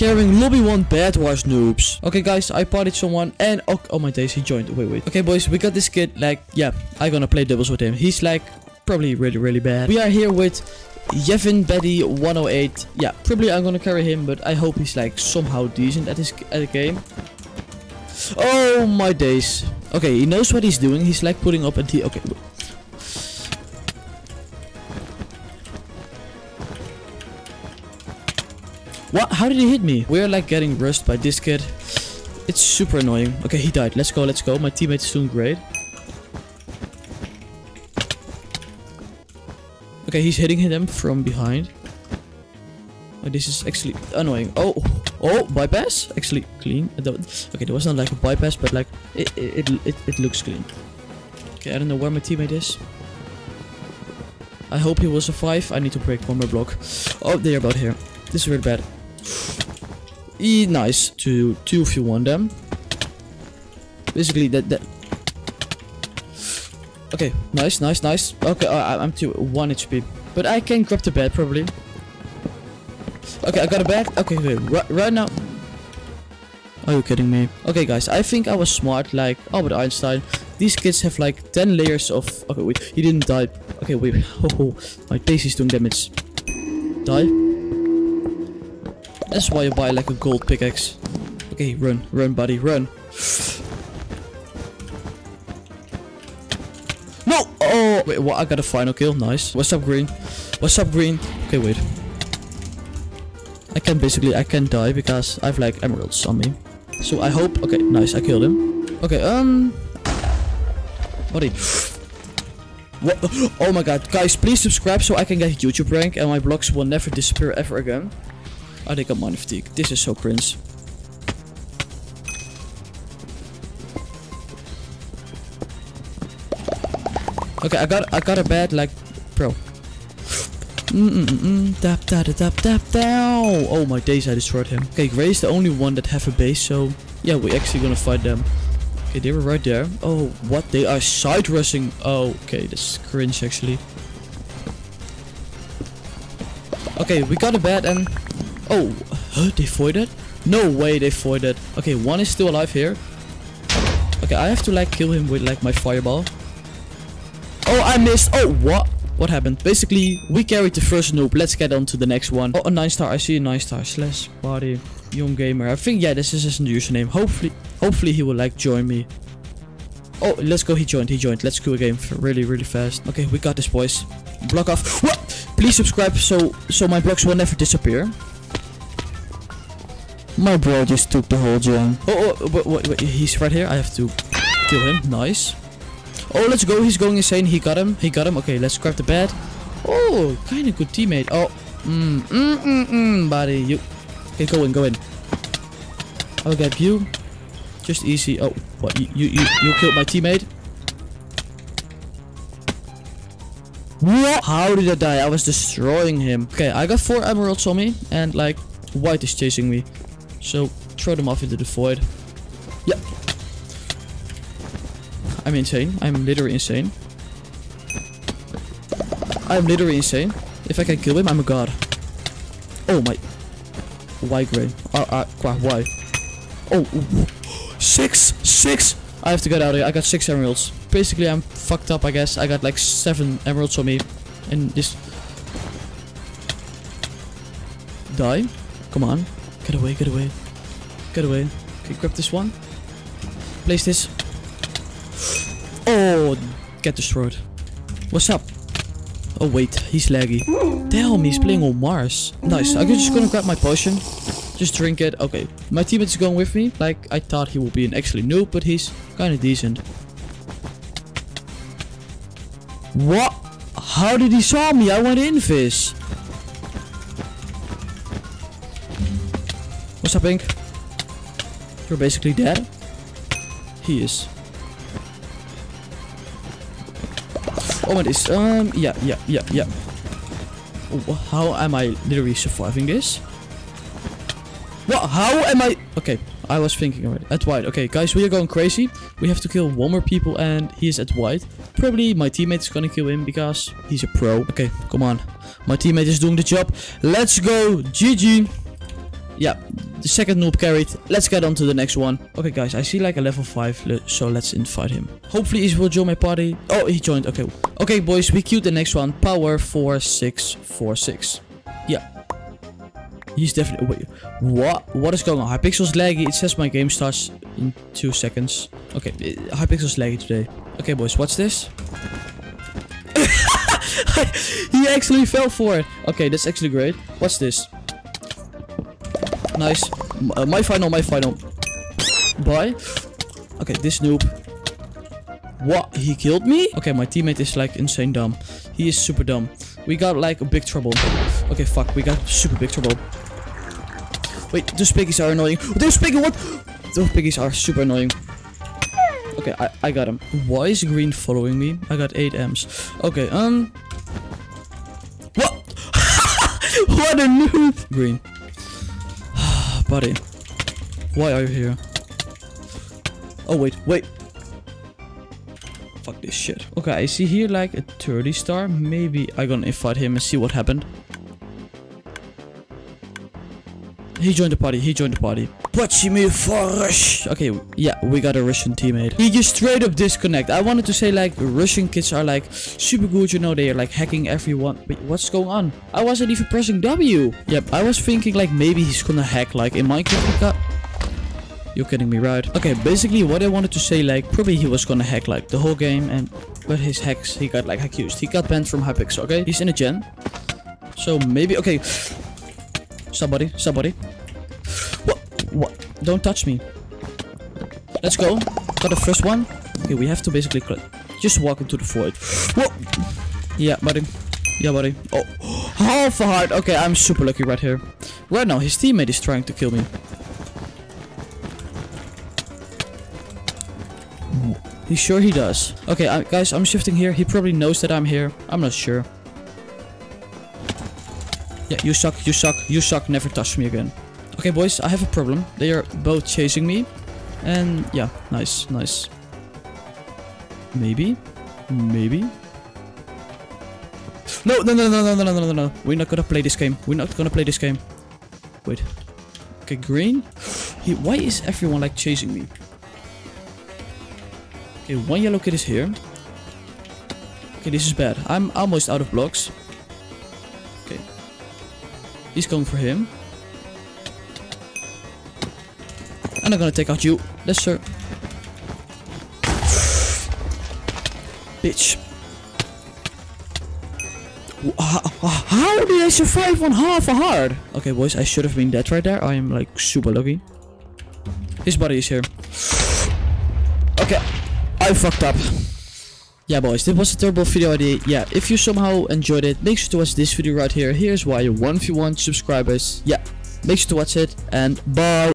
Carrying lobby one bad wash noobs. Okay, guys, I partied someone and oh my days, he joined. Wait. Okay, boys, we got this kid. Like, yeah, I'm gonna play doubles with him. He's like probably really bad. We are here with Yevin Betty 108. Yeah, probably I'm gonna carry him, but I hope he's like somehow decent at his at the game. Oh my days. Okay, he knows what he's doing. He's like putting up and he okay. What? How did he hit me? We're like getting rushed by this kid. It's super annoying. Okay, he died. Let's go. My teammate is doing great. Okay, he's hitting them from behind. Oh, this is actually annoying. Oh, bypass? Actually, clean. Okay, there was not like a bypass, but like it looks clean. Okay, I don't know where my teammate is. I hope he will survive. I need to break one more block. Oh, they're about here. This is really bad. Nice to two if you want them. Basically that. Okay, nice. Okay, I'm to 1 HP, but I can grab the bed probably. Okay, I got a bed. Okay, right now. Are you kidding me? Okay, guys, I think I was smart, like Albert Einstein. These kids have like 10 layers of. Okay, wait, he didn't die. Okay, wait. Oh, my face is doing damage. Die. That's why you buy like a gold pickaxe. Okay, run, buddy, run. No! Oh! Wait, well, I got a final kill, nice. What's up, green? Okay, wait. I can die because I have like emeralds on me. So I hope, okay, nice, I killed him. Okay, buddy. What? Oh my god, guys, please subscribe so I can get YouTube rank and my blocks will never disappear ever again. I think I'm on fatigue. This is so cringe. Okay, I got a bad like, bro. Tap. Oh my days, I destroyed him. Okay, Gray is the only one that have a base, so yeah, we're actually gonna fight them. Okay, they were right there. Oh, what? They are side rushing. Oh, okay, this is cringe actually. Okay, we got a bad and. Oh, huh, they voided? No way they voided. Okay, one is still alive here. Okay, I have to like kill him with like my fireball. Oh, I missed. Oh, what? What happened? Basically, we carried the first noob. Let's get on to the next one. Oh, a 9-star. I see a 9-star. Slash party. Young gamer. I think, yeah, this is his username. Hopefully he will like join me. Oh, let's go. He joined. Let's do a game really fast. Okay, we got this, boys. Block off. What? Please subscribe so my blocks will never disappear. My bro just took the whole gem. Oh, wait, he's right here. I have to kill him. Nice. Oh, let's go. He's going insane. He got him. Okay, let's grab the bed. Oh, kind of good teammate. Oh, buddy. Okay, go in. I'll get you. Just easy. Oh, what? You killed my teammate. What? How did I die? I was destroying him. Okay, I got 4 emeralds on me. And like, white is chasing me. So, throw them off into the void. Yeah. I'm insane. I'm literally insane. If I can kill him, I'm a god. Oh my. Why, Gray? Why? Oh. 6! I have to get out of here. I got 6 emeralds. Basically, I'm fucked up, I guess. I got like 7 emeralds on me. And this. Die. Come on. Get away. Okay, grab this one. Place this. Oh, get destroyed. What's up? Oh, wait, he's laggy. Damn, he's playing on Mars. Nice, I'm just gonna grab my potion. Just drink it. Okay, my teammate's going with me. Like, I thought he would be an actually noob, but he's kind of decent. What? How did he saw me? I went in fish. What's up, Pink? You're basically dead. He is. Oh my days. Yeah. Oh, how am I literally surviving this? What? How am I? Okay, I was thinking already. At white. Okay, guys, we are going crazy. We have to kill one more people, and he is at white. Probably my teammate is gonna kill him because he's a pro. Okay, come on. My teammate is doing the job. Let's go. GG. yeah, the second noob carried. Let's get on to the next one. Okay, guys, I see like a level 5, so let's invite him. Hopefully he will join my party. Oh, he joined. Okay. Okay, boys, we queued the next one. Power 4646. Yeah. He's definitely... Wait, what? What is going on? Hypixel's laggy. It says my game starts in 2 seconds. Okay, Hypixel's laggy today. Okay, boys, watch this. He actually fell for it. Okay, that's actually great. What's this? Nice. My final. Bye. Okay, this noob. What? He killed me? Okay, my teammate is like insane dumb. He is super dumb. We got like a big trouble. Okay, fuck. We got super big trouble. Wait, those piggies are annoying. Those piggies, what? Those piggies are super annoying. Okay, I got him. Why is green following me? I got 8 M's. Okay, What? What a noob! Green. Buddy. Why are you here? Oh, wait. Fuck this shit. Okay, I see here like a 30 star. Maybe I'm gonna invite him and see what happened. He joined the party. Okay, yeah, we got a Russian teammate. He just straight up disconnect. I wanted to say like Russian kids are like super good, you know, they are like hacking everyone. Wait, what's going on? I wasn't even pressing W. Yep, I was thinking like maybe he's gonna hack like in Minecraft. You're kidding me, right? Okay, basically what I wanted to say like probably he was gonna hack like the whole game, and but his hacks, he got like accused. He got banned from Hypixel. Okay, he's in a gen. So maybe okay. Somebody. What? Don't touch me. Let's go. Got the first one. Okay, we have to basically just walk into the void. Whoa. Yeah, buddy. Oh, half a heart. Okay, I'm super lucky right here. Right now, his teammate is trying to kill me. He's sure he does. Okay, guys, I'm shifting here. He probably knows that I'm here. I'm not sure. Yeah, you suck, never touch me again. Okay, boys, I have a problem. They are both chasing me. And yeah, nice. Maybe. No. We're not gonna play this game. Wait. Okay, green. Why is everyone like chasing me? Okay, one yellow kid is here. Okay, this is bad. I'm almost out of blocks. He's going for him. And I'm gonna take out you. Yes, sir. Bitch. How did I survive on half a heart? Okay, boys, I should have been dead right there. I am like super lucky. His body is here. Okay, I fucked up. Yeah, boys, this was a terrible video idea. Yeah, if you somehow enjoyed it, make sure to watch this video right here. Here's why you 1v1 subscribers. Yeah, make sure to watch it, and bye.